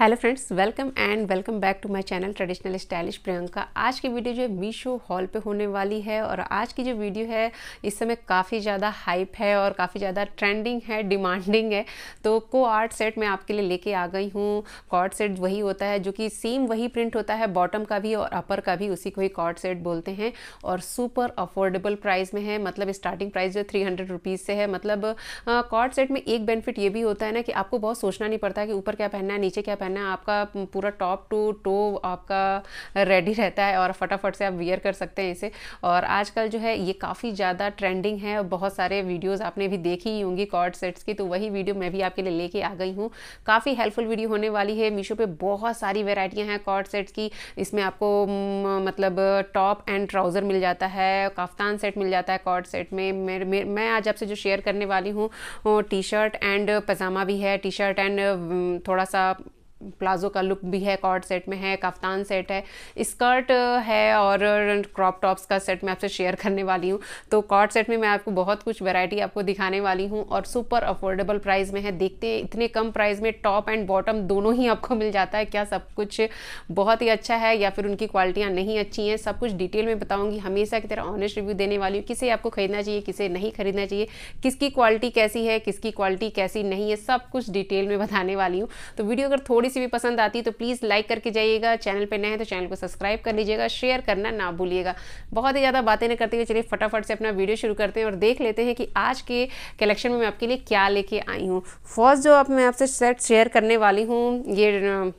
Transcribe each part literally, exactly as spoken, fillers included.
Hello friends, welcome and welcome back to my channel traditional stylish Priyanka. आज की video जो है मीशो हॉल पे होने वाली है और आज की जो वीडियो है इस समय काफ़ी ज़्यादा हाइप है और काफ़ी ज़्यादा ट्रेंडिंग है, डिमांडिंग है। तो को आर्ट सेट मैं आपके लिए लेके आ गई हूँ। कॉर्ड सेट वही होता है जो कि सेम वही प्रिंट होता है बॉटम का भी और अपर का भी, उसी को ही कॉर्ड सेट बोलते हैं। और सुपर अफोर्डेबल प्राइस में है, मतलब स्टार्टिंग प्राइस जो थ्री हंड्रेड रुपीज़ से है। मतलब कॉर्ड सेट में एक बेनिफिट ये भी होता है ना कि आपको बहुत सोचना नहीं पड़ता कि ऊपर क्या पहनना है, नीचे क्या पहनना है। आपका पूरा टॉप टू टो आपका रेडी रहता है और फटाफट से आप वियर कर सकते हैं इसे। और आजकल जो है ये काफ़ी ज़्यादा ट्रेंडिंग है, बहुत सारे वीडियोस आपने भी देखी ही होंगी कॉर्ड सेट्स की, तो वही वीडियो मैं भी आपके लिए लेके आ गई हूँ। काफ़ी हेल्पफुल वीडियो होने वाली है। मीशो पे बहुत सारी वेराइटियाँ हैं कॉर्ड सेट्स की। इसमें आपको मतलब टॉप एंड ट्राउज़र मिल जाता है, काफ्तान सेट मिल जाता है कॉर्ड सेट में। मेरे, मेरे, मैं आज आपसे जो शेयर करने वाली हूँ टी शर्ट एंड पजामा भी है, टी शर्ट एंड थोड़ा सा प्लाजो का लुक भी है कॉर्ड सेट में, है काफ्तान सेट है, स्कर्ट है और क्रॉप टॉप्स का सेट मैं आपसे शेयर करने वाली हूँ। तो कॉर्ड सेट में मैं आपको बहुत कुछ वैरायटी आपको दिखाने वाली हूँ और सुपर अफोर्डेबल प्राइस में है। देखते हैं इतने कम प्राइस में टॉप एंड बॉटम दोनों ही आपको मिल जाता है क्या, सब कुछ बहुत ही अच्छा है या फिर उनकी क्वालिटियाँ नहीं अच्छी हैं, सब कुछ डिटेल में बताऊँगी। हमेशा की तरह ऑनेस्ट रिव्यू देने वाली हूँ, किसे आपको खरीदना चाहिए, किसे नहीं खरीदना चाहिए, किसकी क्वालिटी कैसी है, किसकी क्वालिटी कैसी नहीं है, सब कुछ डिटेल में बताने वाली हूँ। तो वीडियो अगर थोड़ी भी पसंद आती तो प्लीज़ लाइक करके जाइएगा, चैनल पे नए हैं तो चैनल को सब्सक्राइब कर लीजिएगा, शेयर करना ना भूलिएगा। बहुत ही ज़्यादा बातें न करते हुए चलिए फटाफट से अपना वीडियो शुरू करते हैं और देख लेते हैं कि आज के कलेक्शन में मैं आपके लिए क्या लेके आई हूँ। फर्स्ट जो आप मैं आपसे सेट शेयर करने वाली हूँ ये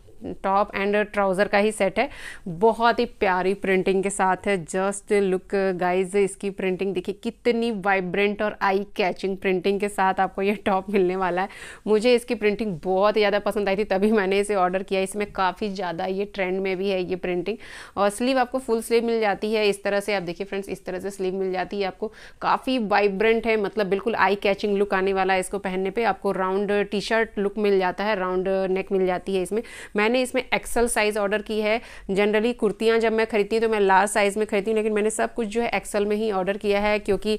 टॉप एंड ट्राउज़र का ही सेट है, बहुत ही प्यारी प्रिंटिंग के साथ है। जस्ट लुक गाइज, इसकी प्रिंटिंग देखिए कितनी वाइब्रेंट और आई कैचिंग प्रिंटिंग के साथ आपको ये टॉप मिलने वाला है। मुझे इसकी प्रिंटिंग बहुत ज़्यादा पसंद आई थी, तभी मैंने इसे ऑर्डर किया। इसमें काफ़ी ज़्यादा ये ट्रेंड में भी है ये प्रिंटिंग। और स्लीव आपको फुल स्लीव मिल जाती है इस तरह से। आप देखिए फ्रेंड्स, इस तरह से स्लीव मिल जाती है आपको। काफ़ी वाइब्रेंट है, मतलब बिल्कुल आई कैचिंग लुक आने वाला है इसको पहनने पर। आपको राउंड टी शर्ट लुक मिल जाता है, राउंड नेक मिल जाती है इसमें। मैंने मैंने इसमें एक्सल साइज़ ऑर्डर की है। जनरली कुर्तियाँ जब मैं खरीदती हूँ तो मैं लार्ज साइज़ में खरीदती हूँ, लेकिन मैंने सब कुछ जो है एक्सल में ही ऑर्डर किया है, क्योंकि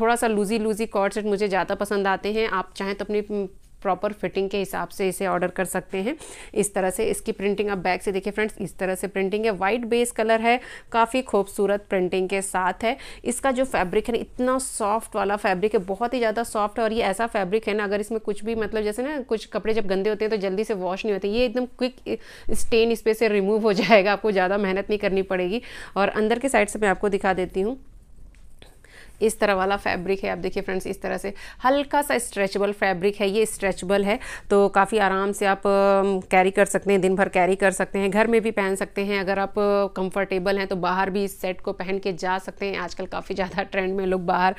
थोड़ा सा लूजी लूजी कॉर्ड सेट मुझे ज़्यादा पसंद आते हैं। आप चाहें तो अपनी प्रॉपर फिटिंग के हिसाब से इसे ऑर्डर कर सकते हैं। इस तरह से इसकी प्रिंटिंग आप बैक से देखिए फ्रेंड्स, इस तरह से प्रिंटिंग है। वाइट बेस कलर है, काफ़ी खूबसूरत प्रिंटिंग के साथ है। इसका जो फैब्रिक है इतना सॉफ्ट वाला फैब्रिक है, बहुत ही ज़्यादा सॉफ्ट है। और ये ऐसा फैब्रिक है ना, अगर इसमें कुछ भी मतलब जैसे ना कुछ कपड़े जब गंदे होते हैं तो जल्दी से वॉश नहीं होते, ये एकदम क्विक स्टेन इस पर से रिमूव हो जाएगा, आपको ज़्यादा मेहनत नहीं करनी पड़ेगी। और अंदर के साइड से मैं आपको दिखा देती हूँ, इस तरह वाला फैब्रिक है। आप देखिए फ्रेंड्स, इस तरह से हल्का सा स्ट्रेचेबल फैब्रिक है, ये स्ट्रेचेबल है तो काफ़ी आराम से आप कैरी कर सकते हैं, दिन भर कैरी कर सकते हैं, घर में भी पहन सकते हैं। अगर आप कंफर्टेबल हैं तो बाहर भी इस सेट को पहन के जा सकते हैं। आजकल काफ़ी ज़्यादा ट्रेंड में लोग बाहर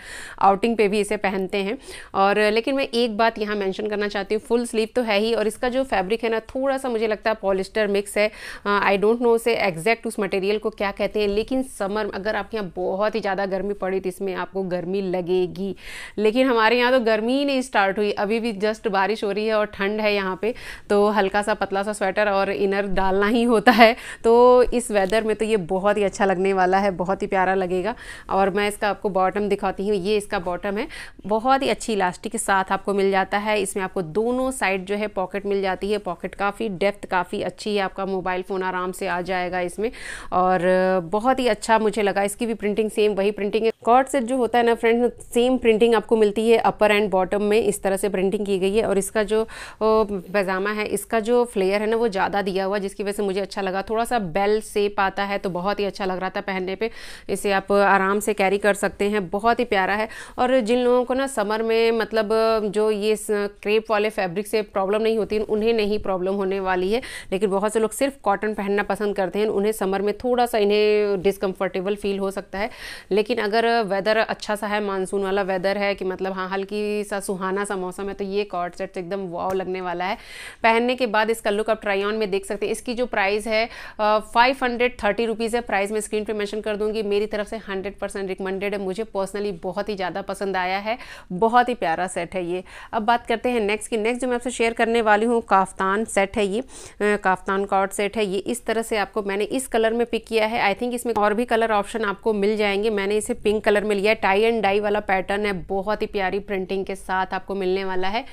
आउटिंग पे भी इसे पहनते हैं। और लेकिन मैं एक बात यहाँ मैंशन करना चाहती हूँ, फुल स्लीव तो है ही और इसका जो फैब्रिक है ना, थोड़ा सा मुझे लगता है पॉलिस्टर मिक्स है। आई डोंट नो उसे एग्जैक्ट उस मटेरियल को क्या कहते हैं, लेकिन समर अगर आपके यहाँ बहुत ही ज़्यादा गर्मी पड़ी तो इसमें आपको गर्मी लगेगी। लेकिन हमारे यहाँ तो गर्मी ही नहीं स्टार्ट हुई, अभी भी जस्ट बारिश हो रही है और ठंड है यहाँ पे, तो हल्का सा पतला सा स्वेटर और इनर डालना ही होता है। तो इस वेदर में तो ये बहुत ही अच्छा लगने वाला है, बहुत ही प्यारा लगेगा। और मैं इसका आपको बॉटम दिखाती हूँ, ये इसका बॉटम है, बहुत ही अच्छी इलास्टिक के साथ आपको मिल जाता है। इसमें आपको दोनों साइड जो है पॉकेट मिल जाती है, पॉकेट काफ़ी डेप्थ काफ़ी अच्छी है, आपका मोबाइल फ़ोन आराम से आ जाएगा इसमें। और बहुत ही अच्छा मुझे लगा, इसकी भी प्रिंटिंग सेम वही प्रिंटिंग है। कॉर्ड सेट जो होता है ना फ्रेंड, सेम प्रिंटिंग आपको मिलती है अपर एंड बॉटम में, इस तरह से प्रिंटिंग की गई है। और इसका जो पैजामा है, इसका जो फ्लेयर है ना वो ज़्यादा दिया हुआ, जिसकी वजह से मुझे अच्छा लगा। थोड़ा सा बेल शेप आता है तो बहुत ही अच्छा लग रहा था पहनने पे। इसे आप आराम से कैरी कर सकते हैं, बहुत ही प्यारा है। और जिन लोगों को ना समर में मतलब जो ये क्रेप वाले फैब्रिक से प्रॉब्लम नहीं होती, उन्हें नहीं प्रॉब्लम होने वाली है। लेकिन बहुत से लोग सिर्फ कॉटन पहनना पसंद करते हैं, उन्हें समर में थोड़ा सा इन्हें डिसकम्फर्टेबल फील हो सकता है। लेकिन अगर वेदर अच्छा सा है, मानसून वाला वेदर है कि मतलब हाँ हल्की सा सुहाना सा मौसम है, तो ये कॉर्ड सेट एकदम वाव लगने वाला है। पहनने के बाद इसका लुक आप ट्राई ऑन में देख सकते हैं। इसकी जो प्राइस है फाइव हंड्रेड थर्टी रुपीज़ है, प्राइस मैं स्क्रीन पे मेंशन कर दूंगी। मेरी तरफ से हंड्रेड परसेंट रिकमेंडेड है, मुझे पर्सनली बहुत ही ज़्यादा पसंद आया है, बहुत ही प्यारा सेट है ये। अब बात करते हैं नेक्स्ट की। नेक्स्ट जो मैं आपसे शेयर करने वाली हूँ काफ्तान सेट है, ये काफ्तान कॉर्ड सेट है। ये इस तरह से आपको मैंने इस कलर में पिक किया है। आई थिंक इसमें और भी कलर ऑप्शन आपको मिल जाएंगे, मैंने इसे पिंक कलर में लिया है। है, टाई एंड डाई वाला पैटर्न है, बहुत ही प्यारी प्रिंटिंग के साथ आपको मिलने वाला है।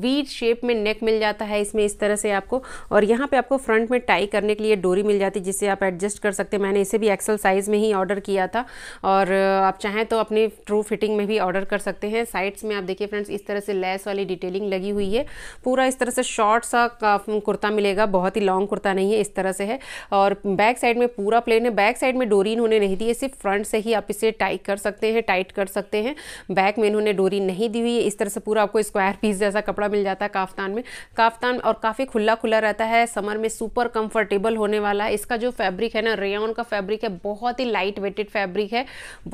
वी शेप में नेक मिल जाता है इसमें इस तरह से आपको, और यहाँ पे आपको फ्रंट में टाई करने के लिए डोरी मिल जाती है जिसे आप एडजस्ट कर सकते हैं। मैंने इसे भी एक्सल साइज़ में ही ऑर्डर किया था और आप चाहें तो अपनी ट्रू फिटिंग में भी ऑर्डर कर सकते हैं। साइड्स में आप देखिए फ्रेंड्स, इस तरह से लेस वाली डिटेलिंग लगी हुई है। पूरा इस तरह से शॉर्ट सा कुर्ता मिलेगा, बहुत ही लॉन्ग कुर्ता नहीं है, इस तरह से है। और बैक साइड में पूरा प्लेन है, बैक साइड में डोरी इन्होंने नहीं दी है, सिर्फ फ्रंट से ही आप इसे टाई कर सकते हैं, टाइट कर सकते हैं। बैक में इन्होंने डोरी नहीं दी हुई है। इस तरह से पूरा आपको स्क्वायर पीस जैसा कपड़ा मिल जाता है काफ्तान में, काफ्तान और काफ़ी खुला खुला रहता है। समर में सुपर कंफर्टेबल होने वाला है। इसका जो फैब्रिक है ना, रेयॉन का फैब्रिक है, बहुत ही लाइट वेटेड फैब्रिक है,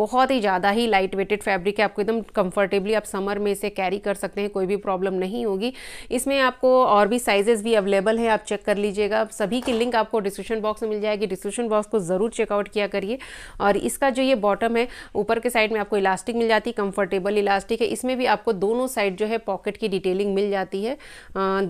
बहुत ही ज़्यादा ही लाइट वेटेड फैब्रिक है। आपको एकदम कंफर्टेबली आप समर में इसे कैरी कर सकते हैं, कोई भी प्रॉब्लम नहीं होगी। इसमें आपको और भी साइजेस भी अवेलेबल है, आप चेक कर लीजिएगा। सभी की लिंक आपको डिस्क्रिप्शन बॉक्स में मिल जाएगी, डिस्क्रिप्शन बॉक्स को ज़रूर चेकआउट किया करिए। और इसका जो ये बॉटम है, ऊपर के साइड में आपको इलास्टिक मिल जाती है, कंफर्टेबल इलास्टिक है। इसमें भी आपको दोनों साइड जो है पॉकेट की डिटेलिंग मिल जाती है।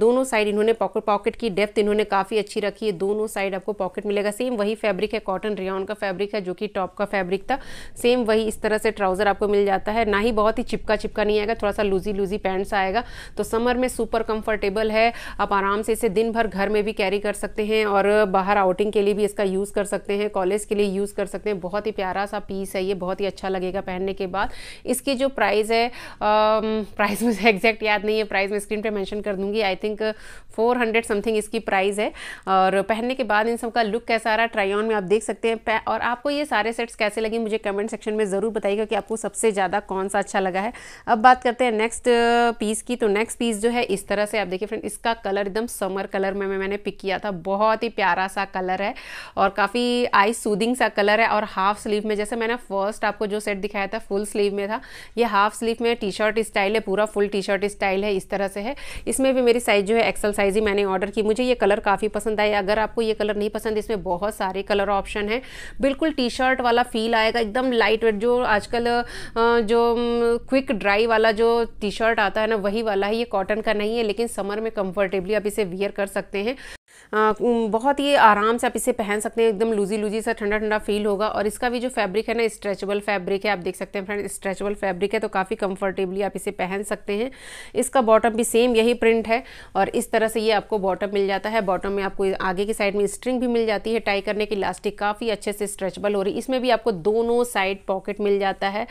दोनों साइड इन्होंने पॉकेट पॉकेट की डेप्थ इन्होंने काफ़ी अच्छी रखी है, दोनों साइड आपको पॉकेट मिलेगा। सेम वही फैब्रिक है, कॉटन रेयॉन का फैब्रिक है जो कि टॉप का फैब्रिक था, सेम वही इस तरह से ट्राउज़र आपको मिल जाता है। ना ही बहुत ही चिपका चिपका नहीं आएगा, थोड़ा सा लूजी लूजी पैंट्स आएगा। तो समर में सुपर कंफर्टेबल है, आप आराम से इसे दिन भर घर में भी कैरी कर सकते हैं और बाहर आउटिंग के लिए भी इसका यूज़ कर सकते हैं, कॉलेज के लिए यूज़ कर सकते हैं। बहुत ही प्यारा सा पीस है ये, बहुत ही अच्छा लगेगा पहनने के बाद। इसकी जो प्राइस है, प्राइस मुझे एग्जैक्ट याद नहीं है, प्राइस मैं स्क्रीन पे मेंशन कर दूंगी। I think four hundred something इसकी प्राइस है। और पहनने के बाद इन सब का लुक कैसा आ रहा है ट्राई ऑन में आप देख सकते हैं। और आपको ये सारे सेट्स कैसे लगे मुझे कमेंट सेक्शन में ज़रूर बताइएगा कि आपको सबसे ज़्यादा कौन सा अच्छा लगा है। अब बात करते हैं नेक्स्ट पीस की। तो नेक्स्ट पीस जो है इस तरह से आप देखिए फ्रेंड, इसका कलर एकदम समर कलर में मैंने पिक किया था, बहुत ही प्यारा सा कलर है और काफ़ी आई सूदिंग सा कलर है। और हाफ स्लीव में, जैसे मैंने फर्स्ट आपको जो सेट दिखाया था फुल स्लीव में था, ये हाफ स्लीव में टी शर्ट स्टाइल है, पूरा फुल टी शर्ट स्टाइल है, इस तरह से है। इसमें भी मेरी साइज जो है एक्सल साइज ही मैंने ऑर्डर की। मुझे ये कलर काफ़ी पसंद आया। अगर आपको ये कलर नहीं पसंद, इसमें बहुत सारे कलर ऑप्शन है। बिल्कुल टी शर्ट वाला फील आएगा, एकदम लाइट वेट, जो आजकल जो क्विक ड्राई वाला जो टी शर्ट आता है ना, वही वाला है। ये कॉटन का नहीं है, लेकिन समर में कंफर्टेबली आप इसे वियर कर सकते हैं। आ, बहुत ही आराम से आप इसे पहन सकते हैं, एकदम लूजी लूजी सा ठंडा ठंडा फील होगा। और इसका भी जो फैब्रिक है ना, स्ट्रेचेबल फैब्रिक है, आप देख सकते हैं फ्रेंड, स्ट्रेचेबल फैब्रिक है तो काफ़ी कंफर्टेबली आप इसे पहन सकते हैं। इसका बॉटम भी सेम यही प्रिंट है और इस तरह से ये आपको बॉटम मिल जाता है। बॉटम में आपको आगे की साइड में स्ट्रिंग भी मिल जाती है टाई करने की, इलास्टिक काफ़ी अच्छे से स्ट्रेचेबल हो रही है। इसमें भी आपको दोनों साइड पॉकेट मिल जाता है।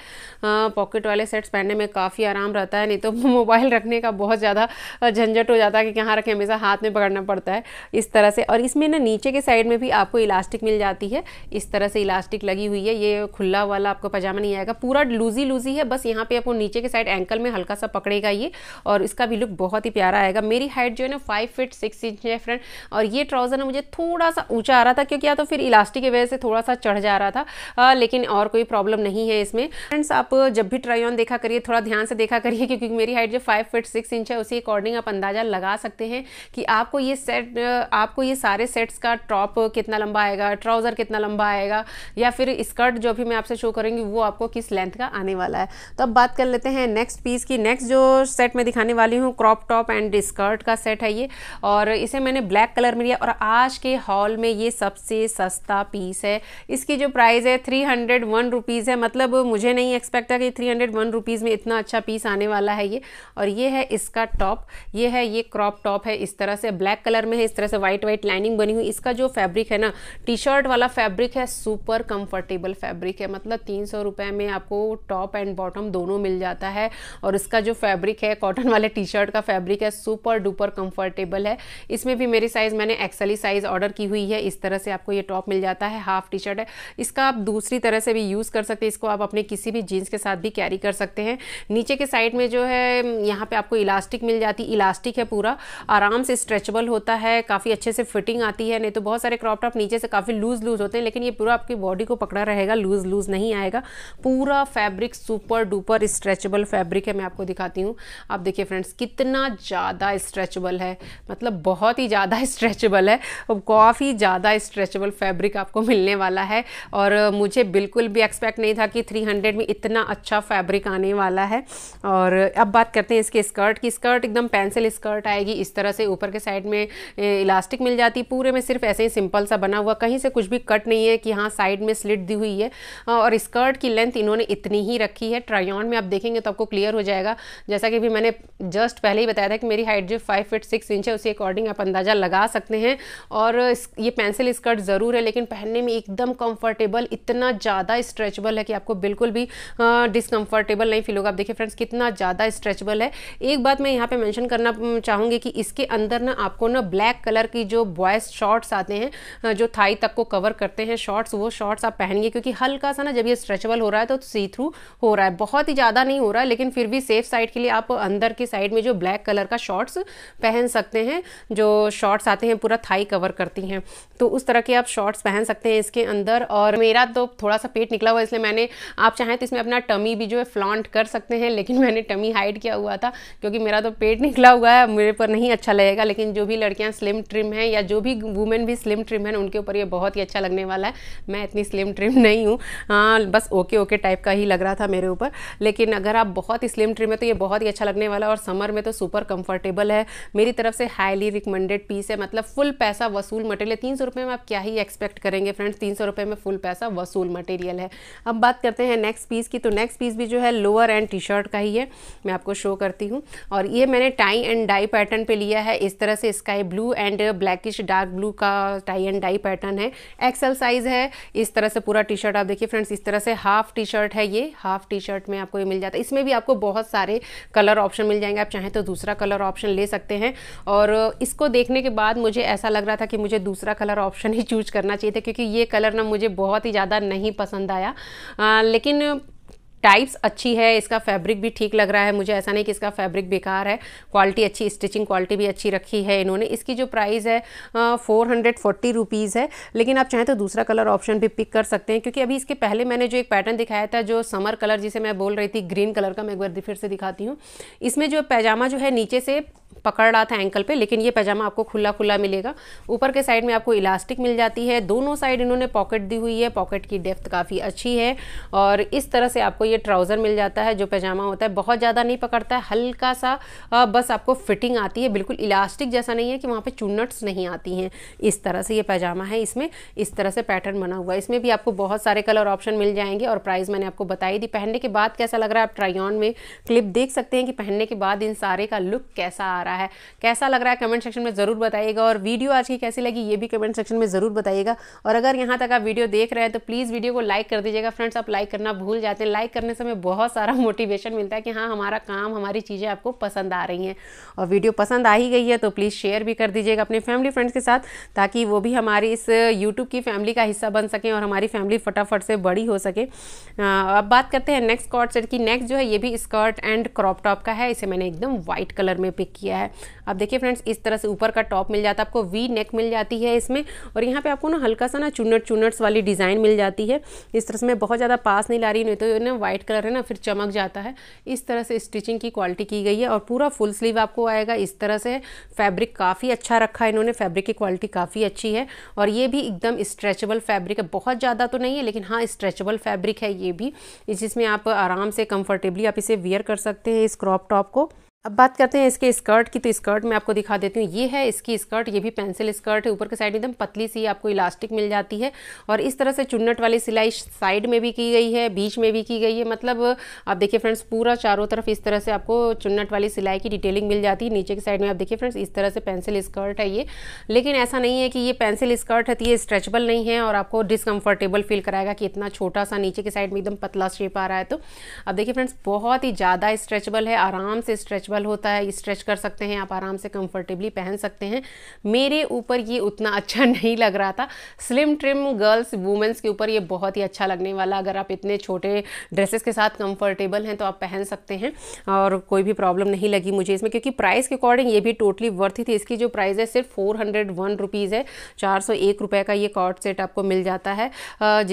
पॉकेट वाले सेट्स पहनने में काफ़ी आराम रहता है, नहीं तो मोबाइल रखने का बहुत ज़्यादा झंझट हो जाता है कि कहाँ रखें, हमेशा हाथ में पकड़ना पड़ता है इस तरह से। और इसमें ना नीचे के साइड में भी आपको इलास्टिक मिल जाती है, इस तरह से इलास्टिक लगी हुई है। ये खुला वाला आपको पजामा नहीं आएगा, पूरा लूजी लूजी है, बस यहाँ पे आपको नीचे के साइड एंकल में हल्का सा पकड़ेगा ये, और इसका भी लुक बहुत ही प्यारा आएगा। मेरी हाइट जो है ना फाइव फिट सिक्स इंच है फ्रेंड, और ये ट्राउज़र ना मुझे थोड़ा सा ऊँचा आ रहा था क्योंकि या तो फिर इलास्टिक की वजह से थोड़ा सा चढ़ जा रहा था, आ, लेकिन और कोई प्रॉब्लम नहीं है इसमें। फ्रेंड्स आप जब भी ट्राई ऑन देखा करिए, थोड़ा ध्यान से देखा करिए क्योंकि मेरी हाइट जो फाइव फिट सिक्स इंच है, उसी अकॉर्डिंग आप अंदाज़ा लगा सकते हैं कि आपको ये सेट आपको ये सारे सेट्स का टॉप कितना लंबा आएगा, ट्राउज़र कितना लंबा आएगा, या फिर स्कर्ट जो भी मैं आपसे शो करूँगी वो आपको किस लेंथ का आने वाला है। तो अब बात कर लेते हैं नेक्स्ट पीस की। नेक्स्ट जो सेट मैं दिखाने वाली हूँ क्रॉप टॉप एंड स्कर्ट का सेट है ये, और इसे मैंने ब्लैक कलर में लिया और आज के हॉल में ये सबसे सस्ता पीस है। इसकी जो प्राइस है थ्री हंड्रेड वन रुपीज़ है, मतलब मुझे नहीं एक्सपेक्ट था कि थ्री हंड्रेड वन रुपीज़ में इतना अच्छा पीस आने वाला है ये। और ये है इसका टॉप, ये है, ये क्रॉप टॉप है, इस तरह से ब्लैक कलर में है, इस तरह से वाइट वाइट लाइनिंग बनी हुई। इसका जो फैब्रिक है ना, टी शर्ट वाला फैब्रिक है, सुपर कंफर्टेबल फैब्रिक है, मतलब तीन सौ रुपये में आपको टॉप एंड बॉटम दोनों मिल जाता है। और इसका जो फैब्रिक है कॉटन वाले टी शर्ट का फैब्रिक है, सुपर डुपर कंफर्टेबल है। इसमें भी मेरी साइज़ मैंने एक्सएल साइज़ ऑर्डर की हुई है। इस तरह से आपको ये टॉप मिल जाता है, हाफ टी शर्ट है। इसका आप दूसरी तरह से भी यूज़ कर सकते हैं, इसको आप अपने किसी भी जीन्स के साथ भी कैरी कर सकते हैं। नीचे के साइड में जो है यहाँ पर आपको इलास्टिक मिल जाती, इलास्टिक है, पूरा आराम से स्ट्रेचेबल होता है, काफ़ी अच्छे से फिटिंग आती है। नहीं तो बहुत सारे क्रॉप टॉप नीचे से काफ़ी लूज लूज होते हैं, लेकिन ये पूरा आपकी बॉडी को पकड़ा रहेगा, लूज लूज नहीं आएगा। पूरा fabric super duper stretchable fabric है। मैं आपको दिखाती हूँ, आप देखिए फ्रेंड्स कितना ज़्यादा स्ट्रेचेबल है, मतलब बहुत ही ज़्यादा स्ट्रेचेबल है, काफ़ी ज़्यादा स्ट्रेचेबल फैब्रिक आपको मिलने वाला है। और मुझे बिल्कुल भी एक्सपेक्ट नहीं था कि थ्री हंड्रेड में इतना अच्छा फैब्रिक आने वाला है। और अब बात करते हैं इसके स्कर्ट की। स्कर्ट एकदम पेंसिल स्कर्ट आएगी, इस तरह से ऊपर के साइड में इलास्टिक मिल जाती है। पूरे में सिर्फ ऐसे ही सिंपल सा बना हुआ, कहीं से कुछ भी कट नहीं है कि हाँ साइड में स्लिट दी हुई है। और स्कर्ट की लेंथ इन्होंने इतनी ही रखी है। ट्राई ऑन में आप देखेंगे तो आपको क्लियर हो जाएगा, जैसा कि भी मैंने जस्ट पहले ही बताया था कि मेरी हाइट जो फाइव फिट सिक्स इंच है उसी अकॉर्डिंग आप अंदाज़ा लगा सकते हैं। और ये पेंसिल स्कर्ट ज़रूर है लेकिन पहनने में एकदम कंफर्टेबल, इतना ज़्यादा स्ट्रेचेबल है कि आपको बिल्कुल भी डिसकम्फर्टेबल नहीं फील होगा। आप देखिए फ्रेंड्स कितना ज़्यादा स्ट्रेचेबल है। एक बात मैं यहाँ पे मेंशन करना चाहूँगी कि इसके अंदर ना आपको ना ब्लैक कलर की जो बॉयज शॉर्ट्स आते हैं जो थाई तक को कवर करते हैं शॉर्ट्स, वो शॉर्ट्स आप पहनिए क्योंकि हल्का सा ना जब ये स्ट्रेचेबल हो रहा है तो सी थ्रू हो रहा है, बहुत ही ज़्यादा नहीं हो रहा है लेकिन फिर भी सेफ साइड के लिए आप अंदर की साइड में जो ब्लैक कलर का शॉर्ट्स पहन सकते हैं। जो शॉर्ट्स आते हैं पूरा थाई कवर करती हैं तो उस तरह के आप शॉर्ट्स पहन सकते हैं इसके अंदर। और मेरा तो थोड़ा सा पेट निकला हुआ इसलिए मैंने, आप चाहें तो इसमें अपना टमी भी जो है फ्लॉन्ट कर सकते हैं लेकिन मैंने टमी हाइड किया हुआ था क्योंकि मेरा तो पेट निकला हुआ है, मेरे पर नहीं अच्छा लगेगा। लेकिन जो भी लड़कियां स्लिम ट्रिम हैं या जो भी वुमेन भी स्लिम ट्रिम हैं उनके ऊपर ये बहुत ही अच्छा लगने वाला है। मैं इतनी स्लिम ट्रिम नहीं हूँ, हाँ बस ओके ओके टाइप का ही लग रहा था मेरे ऊपर, लेकिन अगर आप बहुत ही स्लिम ट्रिम है तो ये बहुत ही अच्छा लगने वाला है। और समर में तो सुपर कम्फर्टेबल है, मेरी तरफ से हाईली रिकमेंडेड पीस है। मतलब फुल पैसा वसूल मटेरियल, तीन सौ रुपये में आप क्या ही एक्सपेक्ट करेंगे फ्रेंड्स, तीन सौ रुपये में फुल पैसा वसूल मटेरियल है। अब बात करते हैं नेक्स्ट पीस की, तो नेक्स्ट पीस भी जो है लोअर एंड टी शर्ट का ही है, मैं आपको शो करती हूँ। और ये मैंने टाई एंड डाई पैटर्न पे लिया है, इस तरह से sky blue and blackish dark blue का टाई एंड डाई पैटर्न है। एक्सेल साइज है, इस तरह से पूरा टी शर्ट आप देखिए फ्रेंड्स, इस तरह से हाफ टी शर्ट है। ये हाफ टी शर्ट में आपको ये मिल जाता है, इसमें भी आपको बहुत सारे कलर ऑप्शन मिल जाएंगे, आप चाहें तो दूसरा कलर ऑप्शन ले सकते हैं। और इसको देखने के बाद मुझे ऐसा लग रहा था कि मुझे दूसरा कलर ऑप्शन ही चूज करना चाहिए था क्योंकि ये कलर ना मुझे बहुत ही ज़्यादा नहीं पसंद आया। आ, लेकिन टाइप्स अच्छी है, इसका फैब्रिक भी ठीक लग रहा है, मुझे ऐसा नहीं कि इसका फैब्रिक बेकार है, क्वालिटी अच्छी, स्टिचिंग क्वालिटी भी अच्छी रखी है इन्होंने। इसकी जो प्राइस है फोर हंड्रेड फोर्टी रुपीज़ है, लेकिन आप चाहें तो दूसरा कलर ऑप्शन भी पिक कर सकते हैं क्योंकि अभी इसके पहले मैंने जो एक पैटर्न दिखाया था जो समर कलर जिसे मैं बोल रही थी ग्रीन कलर का, मैं एक बार फिर से दिखाती हूँ। इसमें जो पैजामा जो है नीचे से पकड़ रहा था एंकल पे, लेकिन ये पैजामा आपको खुला खुला मिलेगा। ऊपर के साइड में आपको इलास्टिक मिल जाती है, दोनों साइड इन्होंने पॉकेट दी हुई है, पॉकेट की डेप्थ काफ़ी अच्छी है। और इस तरह से आपको ये ट्राउज़र मिल जाता है, जो पैजामा होता है बहुत ज़्यादा नहीं पकड़ता है, हल्का सा आ, बस आपको फिटिंग आती है, बिल्कुल इलास्टिक जैसा नहीं है कि वहाँ पर चुन्नट्स नहीं आती हैं। इस तरह से ये पैजामा है, इसमें इस तरह से पैटर्न बना हुआ है, इसमें भी आपको बहुत सारे कलर ऑप्शन मिल जाएंगे। और प्राइस मैंने आपको बताई दी। पहनने के बाद कैसा लग रहा है, आप ट्राई ऑन में क्लिप देख सकते हैं कि पहनने के बाद इन सारे का लुक कैसा आ रहा है, कैसा लग रहा है, कमेंट सेक्शन में ज़रूर बताइएगा। और वीडियो आज की कैसी लगी ये भी कमेंट सेक्शन में ज़रूर बताइएगा। और अगर यहाँ तक आप वीडियो देख रहे हैं तो प्लीज़ वीडियो को लाइक कर दीजिएगा फ्रेंड्स, आप लाइक करना भूल जाते हैं, लाइक करने से हमें बहुत सारा मोटिवेशन मिलता है कि हाँ हमारा काम, हमारी चीज़ें आपको पसंद आ रही हैं। और वीडियो पसंद आ ही गई है तो प्लीज़ शेयर भी कर दीजिएगा अपने फैमिली फ्रेंड्स के साथ, ताकि वो भी हमारी इस यूट्यूब की फैमिली का हिस्सा बन सकें और हमारी फैमिली फटाफट से बड़ी हो सके। अब बात करते हैं नेक्स्ट कॉर्ड सेट की। नेक्स्ट जो है ये भी स्कर्ट एंड क्रॉप टॉप का है, इसे मैंने एकदम वाइट कलर में पिक किया है। अब देखिए फ्रेंड्स, इस तरह से ऊपर का टॉप मिल जाता है आपको, वी नेक मिल जाती है इसमें, और यहाँ पे आपको ना हल्का सा ना चुन्नट चुन्नट्स वाली डिज़ाइन मिल जाती है। इस तरह से मैं बहुत ज़्यादा पास नहीं ला रही, नहीं तो ना वाइट कलर है ना फिर चमक जाता है। इस तरह से स्टिचिंग की क्वालिटी की गई है और पूरा फुल स्लीव आपको आएगा इस तरह से। फैब्रिक काफ़ी अच्छा रखा है इन्होंने, फैब्रिक की क्वालिटी काफ़ी अच्छी है और ये भी एकदम स्ट्रेचेबल फैब्रिक है, बहुत ज़्यादा तो नहीं है लेकिन हाँ स्ट्रेचेबल फैब्रिक है ये भी, जिसमें आप आराम से कंफर्टेबली आप इसे वेयर कर सकते हैं इस क्रॉप टॉप को। अब बात करते हैं इसके स्कर्ट की, तो स्कर्ट मैं आपको दिखा देती हूँ। ये है इसकी स्कर्ट, ये भी पेंसिल स्कर्ट है, ऊपर के साइड एकदम पतली सी आपको इलास्टिक मिल जाती है और इस तरह से चुन्नट वाली सिलाई साइड में भी की गई है, बीच में भी की गई है। मतलब आप देखिए फ्रेंड्स, पूरा चारों तरफ इस तरह से आपको चुन्नट वाली सिलाई की डिटेलिंग मिल जाती है। नीचे की साइड में आप देखिए फ्रेंड्स, इस तरह से पेंसिल स्कर्ट है ये, लेकिन ऐसा नहीं है कि ये पेंसिल स्कर्ट है तो ये स्ट्रेचेबल नहीं है और आपको डिसकम्फर्टेबल फील कराएगा कि इतना छोटा सा नीचे की साइड में एकदम पतला शेप आ रहा है। तो अब देखिए फ्रेंड्स, बहुत ही ज़्यादा स्ट्रेचेबल है, आराम से स्ट्रेच होता है, स्ट्रेच कर सकते हैं आप, आराम से कंफर्टेबली पहन सकते हैं। मेरे ऊपर ये उतना अच्छा नहीं लग रहा था, स्लिम ट्रिम गर्ल्स वुमेंस के ऊपर ये बहुत ही अच्छा लगने वाला। अगर आप इतने छोटे ड्रेसेस के साथ कंफर्टेबल हैं तो आप पहन सकते हैं और कोई भी प्रॉब्लम नहीं लगी मुझे इसमें, क्योंकि प्राइस के अकॉर्डिंग ये भी टोटली वर्थ ही थी। इसकी जो प्राइस है सिर्फ फोर हंड्रेड वन रुपीज़ है, चार सौ एक रुपये का ये कॉर्ड सेट आपको मिल जाता है,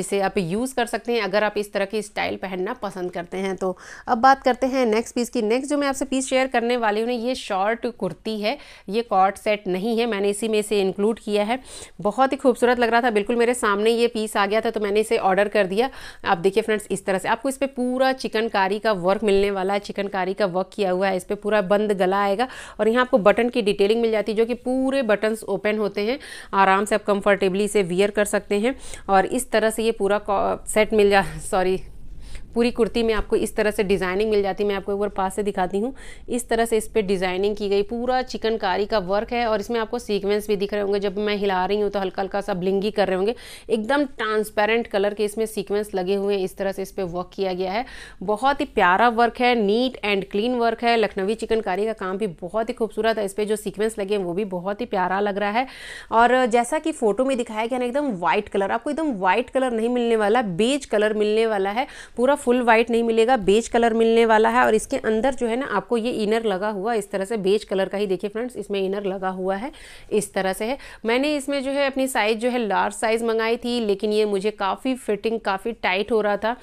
जिसे आप यूज़ कर सकते हैं अगर आप इस तरह की स्टाइल पहनना पसंद करते हैं। तो अब बात करते हैं नेक्स्ट पीस की। नेक्स्ट जो मैं आपसे पीस शेयर शेयर करने वाली हूँ। ये शॉर्ट कुर्ती है, ये कॉर्ड सेट नहीं है, मैंने इसी में इसे इंक्लूड किया है। बहुत ही खूबसूरत लग रहा था, बिल्कुल मेरे सामने ये पीस आ गया था तो मैंने इसे ऑर्डर कर दिया। आप देखिए फ्रेंड्स, इस तरह से आपको इस पर पूरा चिकनकारी का वर्क मिलने वाला है, चिकनकारी का वर्क किया हुआ है। इस पर पूरा बंद गला आएगा और यहाँ आपको बटन की डिटेलिंग मिल जाती है, जो कि पूरे बटन्स ओपन होते हैं। आराम से आप कंफर्टेबली इसे वियर कर सकते हैं और इस तरह से ये पूरा सेट मिल जा सॉरी पूरी कुर्ती में आपको इस तरह से डिज़ाइनिंग मिल जाती है। मैं आपको एक बार पास से दिखाती हूँ। इस तरह से इस पर डिज़ाइनिंग की गई, पूरा चिकनकारी का वर्क है और इसमें आपको सीक्वेंस भी दिख रहे होंगे। जब मैं हिला रही हूँ तो हल्का हल्का सा ब्लिंगी कर रहे होंगे। एकदम ट्रांसपेरेंट कलर के इसमें सीक्वेंस लगे हुए हैं। इस तरह से इस पर वर्क किया गया है, बहुत ही प्यारा वर्क है, नीट एंड क्लीन वर्क है। लखनवी चिकनकारी का काम भी बहुत ही खूबसूरत है। इस पर जो सीक्वेंस लगे हैं वो भी बहुत ही प्यारा लग रहा है। और जैसा कि फ़ोटो में दिखाया गया ना, एकदम वाइट कलर, आपको एकदम वाइट कलर नहीं मिलने वाला, बेज कलर मिलने वाला है। पूरा फुल वाइट नहीं मिलेगा, बेज कलर मिलने वाला है। और इसके अंदर जो है ना, आपको ये इनर लगा हुआ इस तरह से बेज कलर का ही, देखिए फ्रेंड्स इसमें इनर लगा हुआ है इस तरह से है। मैंने इसमें जो है अपनी साइज़ जो है लार्ज साइज़ मंगाई थी, लेकिन ये मुझे काफ़ी फिटिंग काफ़ी टाइट हो रहा था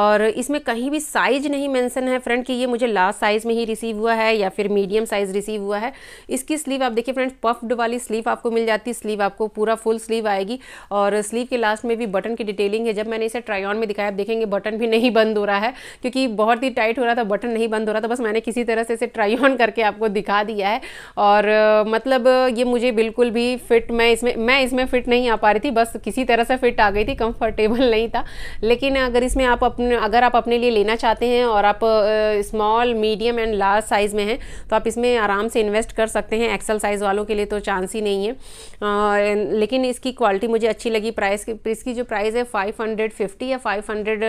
और इसमें कहीं भी साइज़ नहीं मेंशन है फ्रेंड कि ये मुझे लार्ज साइज़ में ही रिसीव हुआ है या फिर मीडियम साइज़ रिसीव हुआ है। इसकी स्लीव आप देखिए फ्रेंड्स, पफ्ड वाली स्लीव आपको मिल जाती है। स्लीव आपको पूरा फुल स्लीव आएगी और स्लीव के लास्ट में भी बटन की डिटेलिंग है। जब मैंने इसे ट्राई ऑन में दिखाया, आप देखेंगे बटन भी नहीं बंद हो रहा है, क्योंकि बहुत ही टाइट हो रहा था, बटन नहीं बंद हो रहा था। बस मैंने किसी तरह से इसे ट्राई ऑन करके आपको दिखा दिया है। और मतलब ये मुझे बिल्कुल भी फिट मैं इसमें मैं इसमें फिट नहीं आ पा रही थी, बस किसी तरह से फिट आ गई थी, कंफर्टेबल नहीं था। लेकिन अगर इसमें आप अपने अगर आप अपने लिए लेना चाहते हैं और आप small medium and large size में हैं तो आप इसमें आराम से इन्वेस्ट कर सकते हैं। एक्सल साइज़ वालों के लिए तो चांस ही नहीं है। आ, लेकिन इसकी क्वालिटी मुझे अच्छी लगी। प्राइस इसकी जो प्राइस है फाइव हंड्रेड फिफ्टी या फाइव हंड्रेड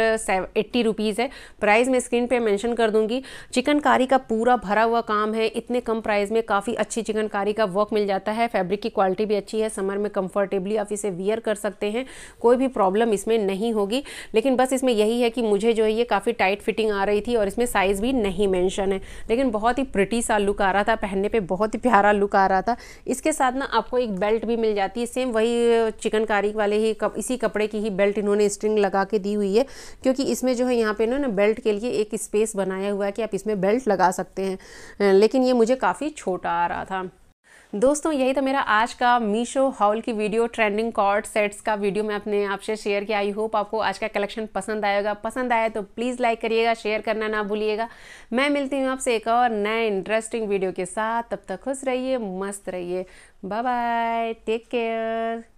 एट्टी रुपीज़ है। प्राइस मैं स्क्रीन पे मेंशन कर दूंगी। चिकनकारी का पूरा भरा हुआ काम है, इतने कम प्राइस में काफ़ी अच्छी चिकनकारी का वर्क मिल जाता है। फैब्रिक की क्वालिटी भी अच्छी है, समर में कंफर्टेबली आप इसे वियर कर सकते हैं, कोई भी प्रॉब्लम इसमें नहीं होगी। लेकिन बस इसमें यही है कि मुझे जो है ये काफ़ी टाइट फिटिंग आ रही थी और इसमें साइज़ भी नहीं मेंशन है। लेकिन बहुत ही प्रिटी सा लुक आ रहा था, पहनने पर बहुत ही प्यारा लुक आ रहा था। इसके साथ ना आपको एक बेल्ट भी मिल जाती है, सेम वही चिकनकारी वाले ही कप, इसी कपड़े की ही बेल्ट इन्होंने स्ट्रिंग लगा के दी हुई है, क्योंकि इसमें जो है यहाँ पे ना बेल्ट के लिए एक स्पेस बनाया हुआ है कि आप इसमें बेल्ट लगा सकते हैं। लेकिन ये मुझे काफ़ी छोटा आ रहा था। दोस्तों यही था मेरा आज का मीशो हॉल की वीडियो, ट्रेंडिंग कॉर्ड सेट्स का वीडियो मैं अपने आपसे शेयर किया। आई होप आपको आज का कलेक्शन पसंद आएगा। पसंद आया तो प्लीज़ लाइक करिएगा, शेयर करना ना भूलिएगा। मैं मिलती हूँ आपसे एक और नए इंटरेस्टिंग वीडियो के साथ। तब तक खुश रहिए, मस्त रहिए। Bye bye, take care.